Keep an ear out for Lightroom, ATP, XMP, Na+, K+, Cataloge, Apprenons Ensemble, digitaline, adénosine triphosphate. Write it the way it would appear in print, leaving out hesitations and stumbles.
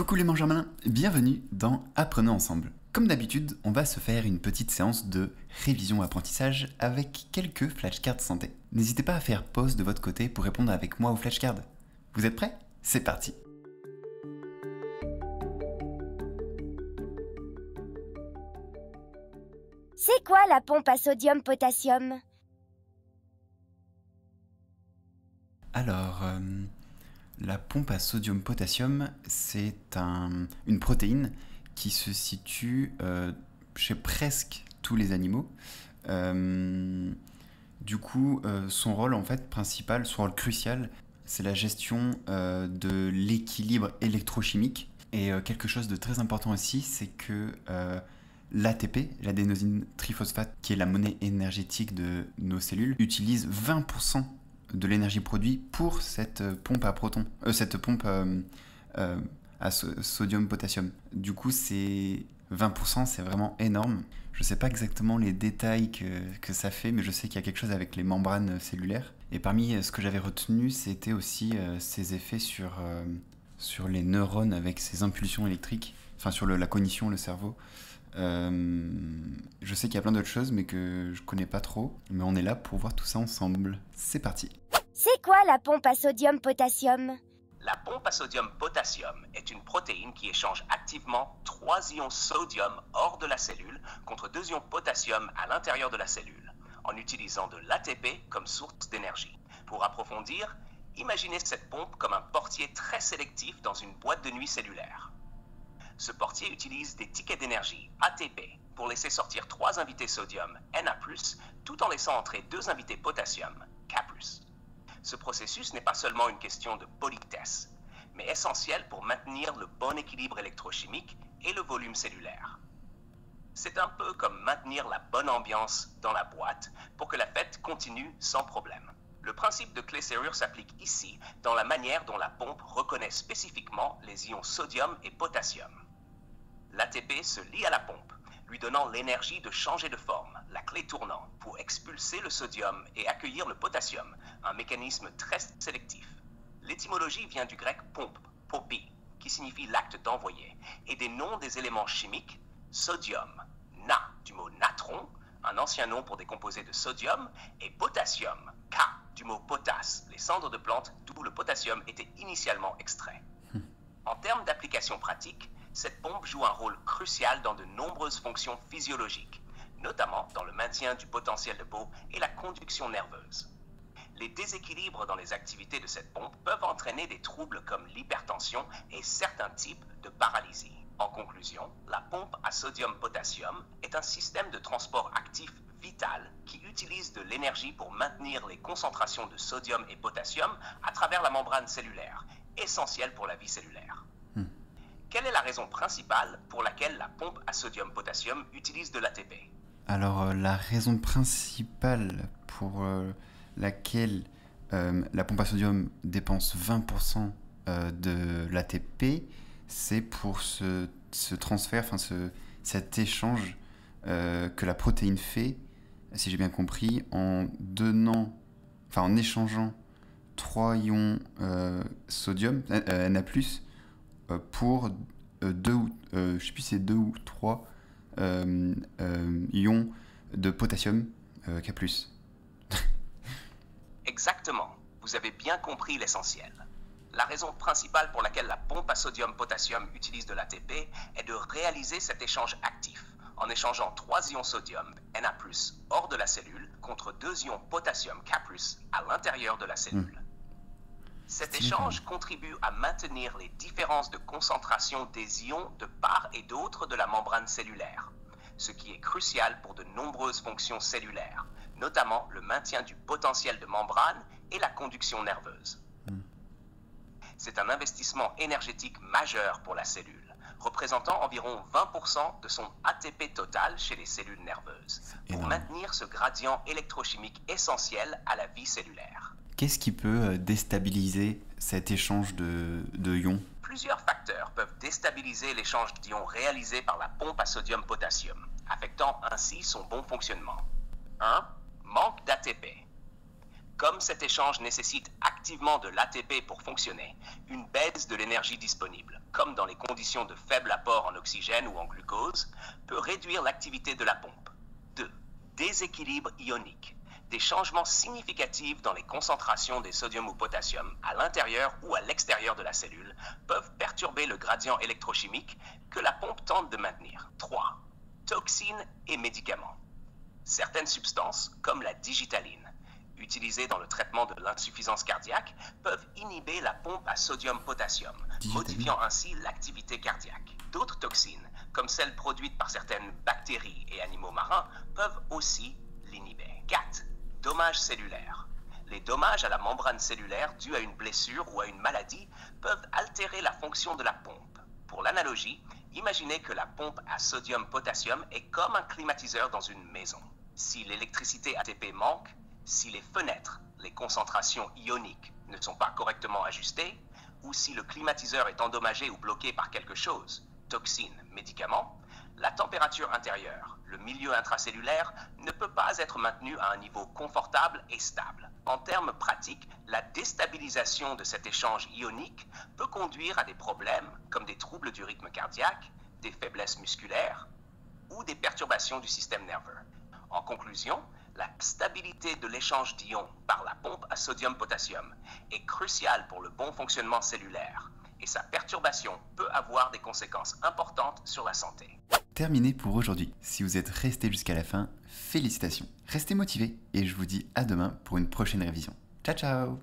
Coucou les mangermains, bienvenue dans Apprenons Ensemble. Comme d'habitude, on va se faire une petite séance de révision-apprentissage avec quelques flashcards santé. N'hésitez pas à faire pause de votre côté pour répondre avec moi aux flashcards. Vous êtes prêts? C'est parti! C'est quoi la pompe à sodium-potassium? Alors... La pompe à sodium-potassium, c'est une protéine qui se situe chez presque tous les animaux. Son rôle en fait principal, son rôle crucial, c'est la gestion de l'équilibre électrochimique. Et quelque chose de très important aussi, c'est que l'ATP, l'adénosine triphosphate, qui est la monnaie énergétique de nos cellules, utilise 20% de l'énergie produite pour cette pompe à protons, à sodium-potassium. Du coup, c'est 20%, c'est vraiment énorme. Je ne sais pas exactement les détails que ça fait, mais je sais qu'il y a quelque chose avec les membranes cellulaires. Et parmi ce que j'avais retenu, c'était aussi ses effets sur les neurones avec ses impulsions électriques, enfin sur la cognition, le cerveau. Je sais qu'il y a plein d'autres choses mais que je connais pas trop, mais on est là pour voir tout ça ensemble. C'est parti. C'est quoi la pompe à sodium-potassium? La pompe à sodium-potassium est une protéine qui échange activement 3 ions sodium hors de la cellule contre 2 ions potassium à l'intérieur de la cellule, en utilisant de l'ATP comme source d'énergie. Pour approfondir, imaginez cette pompe comme un portier très sélectif dans une boîte de nuit cellulaire. Ce portier utilise des tickets d'énergie, ATP, pour laisser sortir 3 invités sodium, Na+, tout en laissant entrer 2 invités potassium, K+. Ce processus n'est pas seulement une question de politesse, mais essentiel pour maintenir le bon équilibre électrochimique et le volume cellulaire. C'est un peu comme maintenir la bonne ambiance dans la boîte pour que la fête continue sans problème. Le principe de clé-serrure s'applique ici, dans la manière dont la pompe reconnaît spécifiquement les ions sodium et potassium. L'ATP se lie à la pompe, lui donnant l'énergie de changer de forme, la clé tournant, pour expulser le sodium et accueillir le potassium, un mécanisme très sélectif. L'étymologie vient du grec pompe, popi, qui signifie l'acte d'envoyer, et des noms des éléments chimiques, sodium, Na, du mot natron, un ancien nom pour des composés de sodium, et potassium, K, du mot potasse, les cendres de plantes d'où le potassium était initialement extrait. En termes d'application pratique, cette pompe joue un rôle crucial dans de nombreuses fonctions physiologiques, notamment dans le maintien du potentiel de peau et la conduction nerveuse. Les déséquilibres dans les activités de cette pompe peuvent entraîner des troubles comme l'hypertension et certains types de paralysie. En conclusion, la pompe à sodium-potassium est un système de transport actif vital qui utilise de l'énergie pour maintenir les concentrations de sodium et potassium à travers la membrane cellulaire, essentielle pour la vie cellulaire. Quelle est la raison principale pour laquelle la pompe à sodium-potassium utilise de l'ATP? Alors, la raison principale pour laquelle la pompe à sodium dépense 20% de l'ATP, c'est pour ce transfert, enfin cet échange que la protéine fait, si j'ai bien compris, en échangeant 3 ions sodium, Na+, pour 2 ou 3 ions de potassium K+. Exactement, vous avez bien compris l'essentiel. La raison principale pour laquelle la pompe à sodium-potassium utilise de l'ATP est de réaliser cet échange actif, en échangeant 3 ions sodium, Na+, hors de la cellule, contre 2 ions potassium K+, à l'intérieur de la cellule. Cet échange contribue à maintenir les différences de concentration des ions de part et d'autre de la membrane cellulaire, ce qui est crucial pour de nombreuses fonctions cellulaires, notamment le maintien du potentiel de membrane et la conduction nerveuse. C'est un investissement énergétique majeur pour la cellule, représentant environ 20% de son ATP total chez les cellules nerveuses, pour maintenir ce gradient électrochimique essentiel à la vie cellulaire. Qu'est-ce qui peut déstabiliser cet échange de ions? Plusieurs facteurs peuvent déstabiliser l'échange d'ions réalisé par la pompe à sodium-potassium, affectant ainsi son bon fonctionnement. 1. Manque d'ATP. Comme cet échange nécessite activement de l'ATP pour fonctionner, une baisse de l'énergie disponible, comme dans les conditions de faible apport en oxygène ou en glucose, peut réduire l'activité de la pompe. 2. Déséquilibre ionique. Des changements significatifs dans les concentrations des sodium ou potassium, à l'intérieur ou à l'extérieur de la cellule, peuvent perturber le gradient électrochimique que la pompe tente de maintenir. 3. Toxines et médicaments. Certaines substances, comme la digitaline, utilisées dans le traitement de l'insuffisance cardiaque, peuvent inhiber la pompe à sodium-potassium, modifiant ainsi l'activité cardiaque. D'autres toxines, comme celles produites par certaines bactéries et animaux marins, peuvent aussi l'inhiber. 4. Dommages cellulaires. Les dommages à la membrane cellulaire dus à une blessure ou à une maladie peuvent altérer la fonction de la pompe. Pour l'analogie, imaginez que la pompe à sodium-potassium est comme un climatiseur dans une maison. Si l'électricité ATP manque, si les fenêtres, les concentrations ioniques ne sont pas correctement ajustées, ou si le climatiseur est endommagé ou bloqué par quelque chose, toxines, médicaments, la température intérieure, le milieu intracellulaire, ne peut pas être maintenu à un niveau confortable et stable. En termes pratiques, la déstabilisation de cet échange ionique peut conduire à des problèmes comme des troubles du rythme cardiaque, des faiblesses musculaires ou des perturbations du système nerveux. En conclusion, la stabilité de l'échange d'ions par la pompe à sodium-potassium est cruciale pour le bon fonctionnement cellulaire et sa perturbation peut avoir des conséquences importantes sur la santé. Terminé pour aujourd'hui. Si vous êtes resté jusqu'à la fin, félicitations. Restez motivés et je vous dis à demain pour une prochaine révision. Ciao ciao!